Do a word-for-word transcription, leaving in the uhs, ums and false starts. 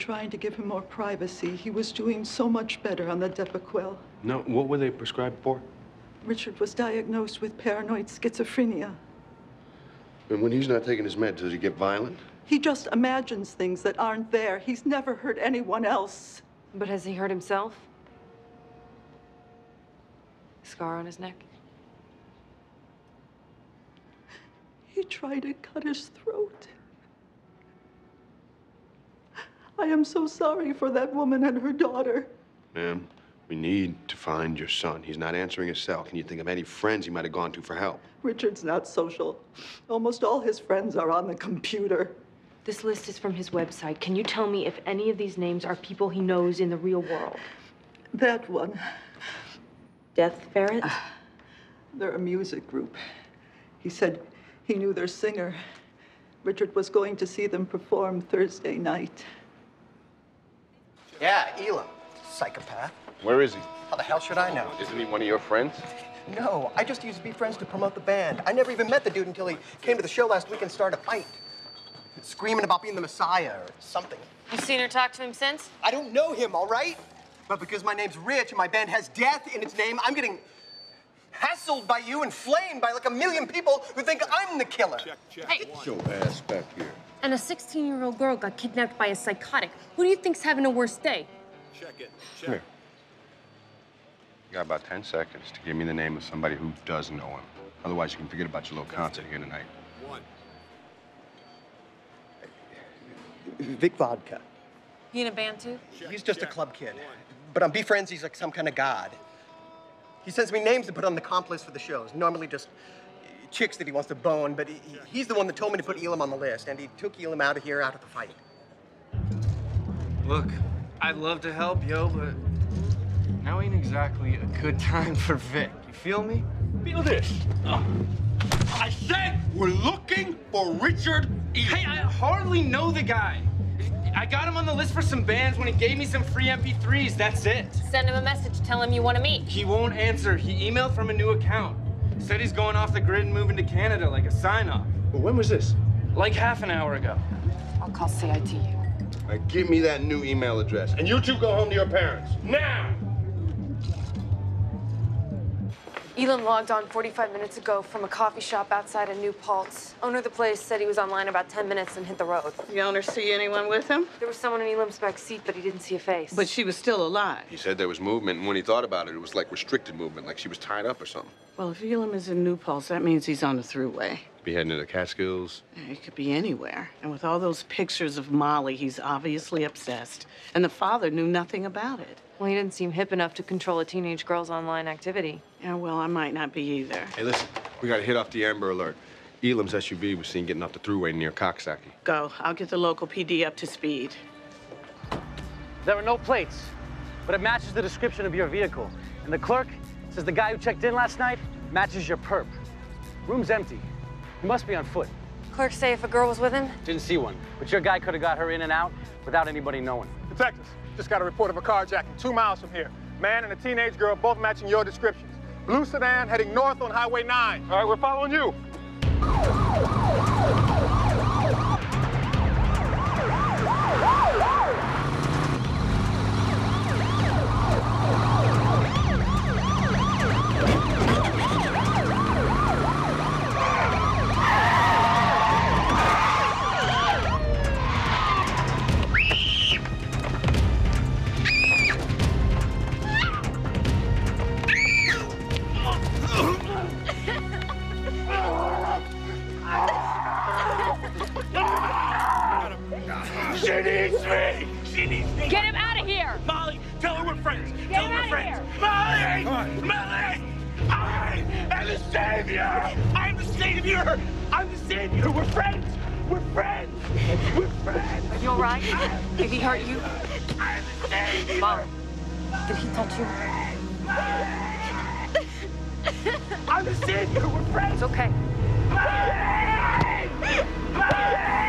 and trying to give him more privacy. He was doing so much better on the Depakote. No, what were they prescribed for? Richard was diagnosed with paranoid schizophrenia. And when he's not taking his meds, does he get violent? He just imagines things that aren't there. He's never hurt anyone else. But has he hurt himself? Scar on his neck? He tried to cut his throat. I am so sorry for that woman and her daughter. Ma'am, we need to find your son. He's not answering his cell. Can you think of any friends he might have gone to for help? Richard's not social. Almost all his friends are on the computer. This list is from his website. Can you tell me if any of these names are people he knows in the real world? That one. Death Ferret? Uh, they're a music group. He said he knew their singer. Richard was going to see them perform Thursday night. Yeah, Elam, psychopath. Where is he? How the hell should I know? Isn't he one of your friends? No, I just used to be friends to promote the band. I never even met the dude until he came to the show last week and started a fight. Screaming about being the Messiah or something. You seen or talked to him since? I don't know him, all right? But because my name's Rich and my band has death in its name, I'm getting hassled by you and flamed by like a million people who think I'm the killer. Check, check. Hey. Get your ass back here. And a sixteen-year-old girl got kidnapped by a psychotic. Who do you think's having a worse day? Check it. Check. Here. You got about ten seconds to give me the name of somebody who does know him. Otherwise, you can forget about your little concert here tonight. One. Vic Vodka. He in a band, too? Check, he's just check. a club kid. One. But on B Friends, he's like some kind of god. He sends me names to put on the comp list for the shows. Normally just chicks that he wants to bone, but he, he's the one that told me to put Elam on the list, and he took Elam out of here, out of the fight. Look, I'd love to help, yo, but now ain't exactly a good time for Vic. You feel me? Feel this. Oh. I said we're looking for Richard E. Hey, I hardly know the guy. I got him on the list for some bands when he gave me some free M P threes, that's it. Send him a message, tell him you want to meet. He won't answer. He emailed from a new account. Said he's going off the grid and moving to Canada like a sign-off. Well, when was this? Like half an hour ago. I'll call C I T. All right, give me that new email address. And you two go home to your parents. Now! Elam logged on forty-five minutes ago from a coffee shop outside of New Paltz. Owner of the place said he was online about ten minutes and hit the road. The owner see anyone with him? There was someone in Elam's back seat, but he didn't see a face. But she was still alive. He said there was movement, and when he thought about it, it was like restricted movement, like she was tied up or something. Well, if Elam is in New Paltz, that means he's on the throughway. Be heading to the Catskills. It could be anywhere. And with all those pictures of Molly, he's obviously obsessed. And the father knew nothing about it. Well, he didn't seem hip enough to control a teenage girl's online activity. Yeah, well, I might not be either. Hey, listen, we gotta hit off the Amber Alert. Elam's S U V was seen getting off the thruway near Coxsackie. Go. I'll get the local P D up to speed. There are no plates, but it matches the description of your vehicle. And the clerk says the guy who checked in last night matches your perp. Room's empty. He must be on foot. Clerks say if a girl was with him? Didn't see one, but your guy could have got her in and out without anybody knowing. Detectives. Just got a report of a carjacking two miles from here. Man and a teenage girl both matching your descriptions. Blue sedan heading north on Highway nine. All right, we're following you. I'm the savior. We're friends. It's okay. Bye. Bye. Bye.